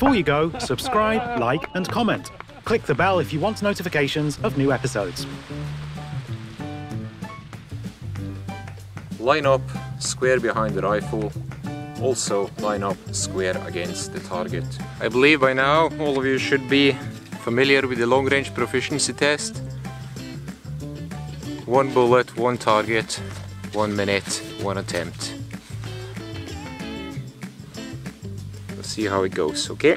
Before you go, subscribe, like, and comment. Click the bell if you want notifications of new episodes. Line up square behind the rifle. Also line up square against the target. I believe by now all of you should be familiar with the long-range proficiency test. One bullet, one target, 1 minute, one attempt. Let's see how it goes, okay?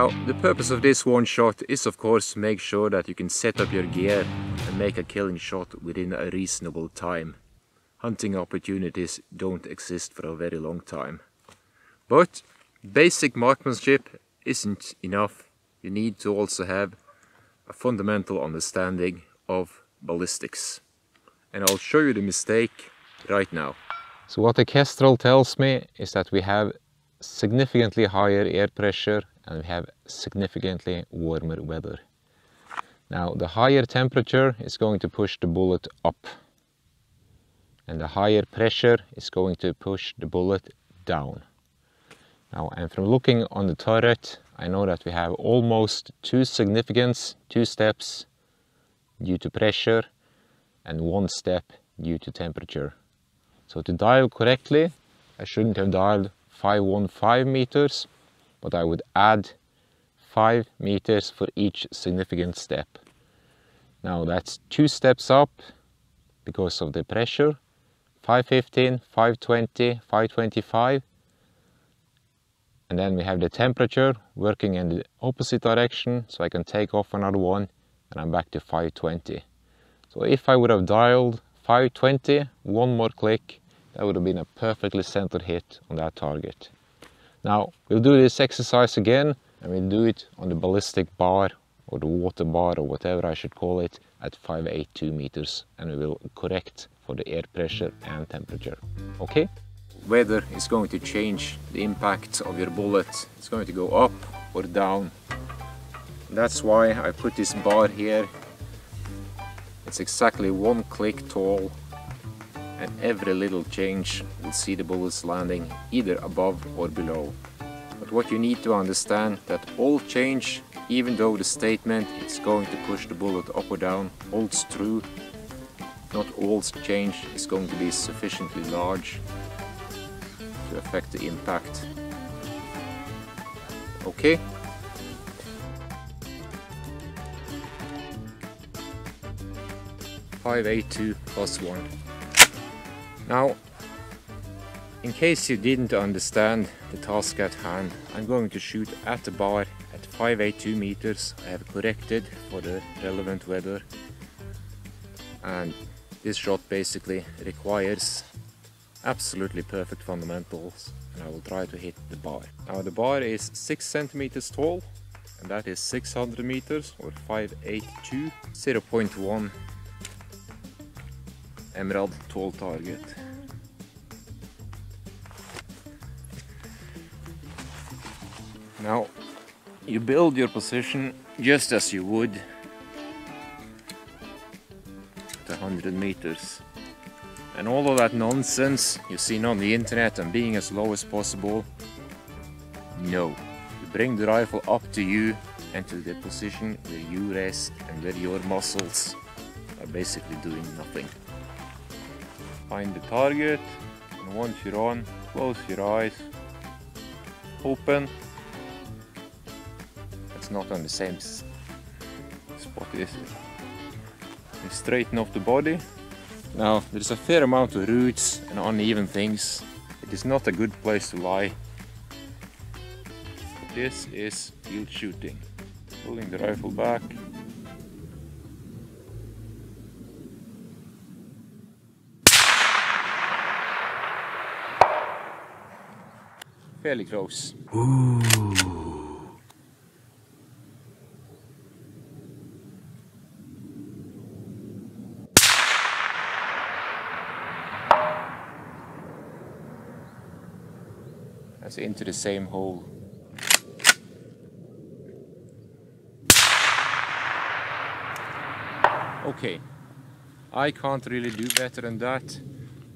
Now, the purpose of this one shot is, of course, to make sure that you can set up your gear and make a killing shot within a reasonable time. Hunting opportunities don't exist for a very long time. But basic marksmanship isn't enough. You need to also have a fundamental understanding of ballistics. And I'll show you the mistake right now. So what the Kestrel tells me is that we have significantly higher air pressure and we have significantly warmer weather. Now the higher temperature is going to push the bullet up and the higher pressure is going to push the bullet down. Now, and from looking on the turret, I know that we have almost two steps due to pressure and one step due to temperature. So to dial correctly, I shouldn't have dialed 515 meters, but I would add 5 meters for each significant step. Now that's 2 steps up because of the pressure, 515, 520, 525, and then we have the temperature working in the opposite direction, so I can take off another one and I'm back to 520. So if I would have dialed 520, one more click, that would have been a perfectly centered hit on that target. Now, we'll do this exercise again, and we'll do it on the ballistic bar, or the water bar, or whatever I should call it, at 582 meters, and we will correct for the air pressure and temperature, okay? Weather is going to change the impact of your bullet. It's going to go up or down. That's why I put this bar here. It's exactly one click tall, and every little change will see the bullets landing either above or below. But what you need to understand that all change, even though the statement it's going to push the bullet up or down holds true, not all change is going to be sufficiently large to affect the impact. Okay? .582 plus 1. Now, in case you didn't understand the task at hand, I'm going to shoot at the bar at 582 meters. I have corrected for the relevant weather, and this shot basically requires absolutely perfect fundamentals, and I will try to hit the bar. Now the bar is 6 centimeters tall, and that is 600 meters or 582, 0.1. Emerald tall target. Now you build your position just as you would at 100 meters. And all of that nonsense you've seen on the internet and being as low as possible, no. You Bring the rifle up to you and to the position where you rest and where your muscles are basically doing nothing. Find the target, and once you're on, close your eyes, open. It's not on the same spot, is it? And straighten off the body. Now, there's a fair amount of roots and uneven things. It is not a good place to lie. This is field shooting. Pulling the rifle back. Fairly close. Ooh. That's into the same hole. Okay, I can't really do better than that,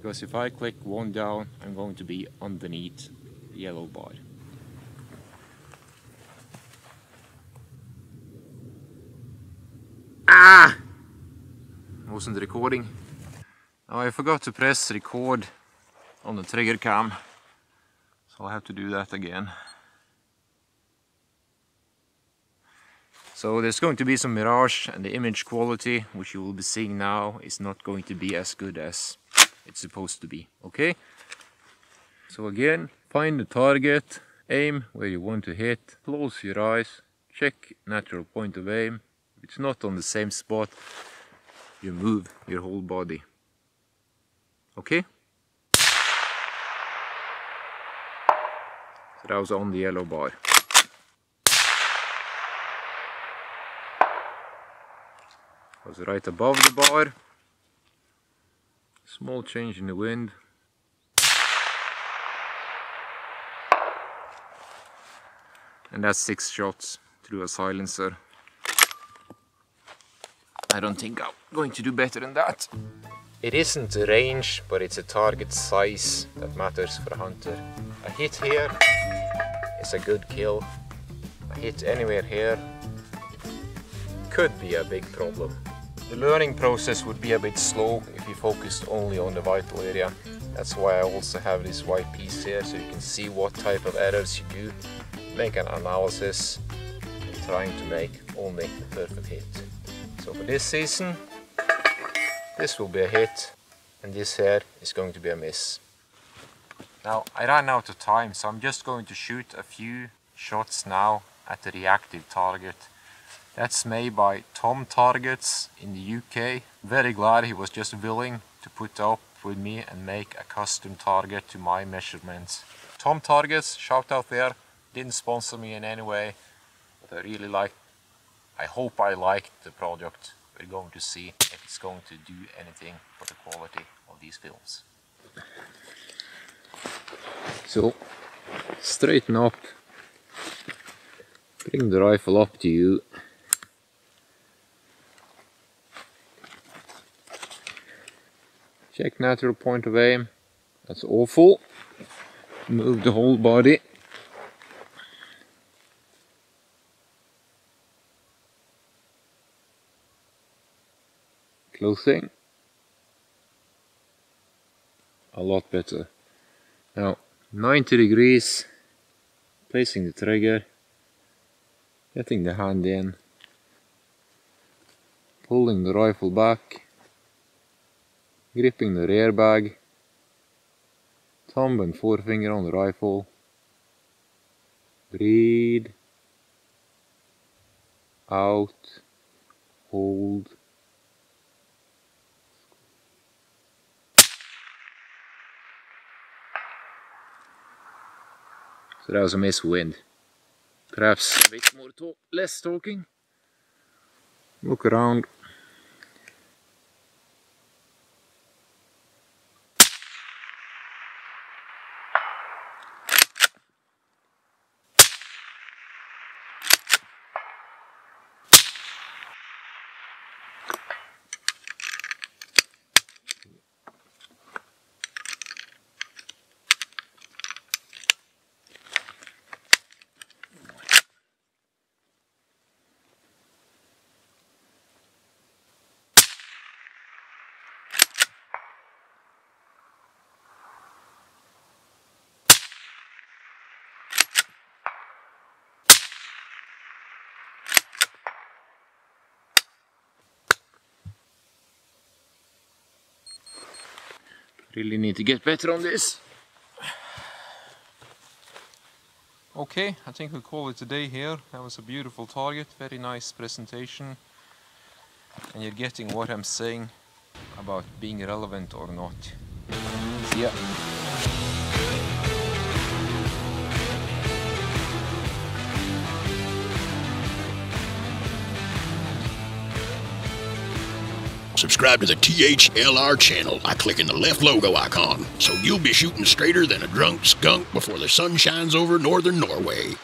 because if I click one down, I'm going to be underneath the yellow bar. Ah! Wasn't recording. Oh, I forgot to press record on the trigger cam, so I'll have to do that again. So there's going to be some mirage, and the image quality, which you will be seeing now, is not going to be as good as it's supposed to be, okay? So again, find the target, aim where you want to hit, close your eyes, check natural point of aim. If it's not on the same spot, you move your whole body, okay? So that was on the yellow bar. Was right above the bar. Small change in the wind. And that's 6 shots through a silencer. I don't think I'm going to do better than that. It isn't the range, but it's a target size that matters for a hunter. A hit here is a good kill. A hit anywhere here could be a big problem. The learning process would be a bit slow if you focused only on the vital area. That's why I also have this white piece here, so you can see what type of errors you do, make an analysis, and trying to make only the perfect hit. So for this season, this will be a hit, and this here is going to be a miss. Now, I ran out of time, so I'm just going to shoot a few shots now at the reactive target. That's made by Tom Targets in the UK. Very glad he was just willing to put up with me and make a custom target to my measurements. Tom Targets, shout out there, didn't sponsor me in any way, but I hope I liked the product. We're going to see if it's going to do anything for the quality of these films. So, straighten up, bring the rifle up to you. Check natural point of aim, that's awful. Move the whole body. Closing. A lot better. Now, 90 degrees, placing the trigger, getting the hand in, pulling the rifle back, gripping the rear bag, thumb and forefinger on the rifle, breathe, out, hold. So that was a miss wind. Perhaps a bit more talk, less talking. Look around. Really need to get better on this. Okay, I think we'll call it a day here. That was a beautiful target, very nice presentation. And you're getting what I'm saying about being relevant or not. See ya. Subscribe to the THLR channel by clicking the left logo icon, so you'll be shooting straighter than a drunk skunk before the sun shines over northern Norway.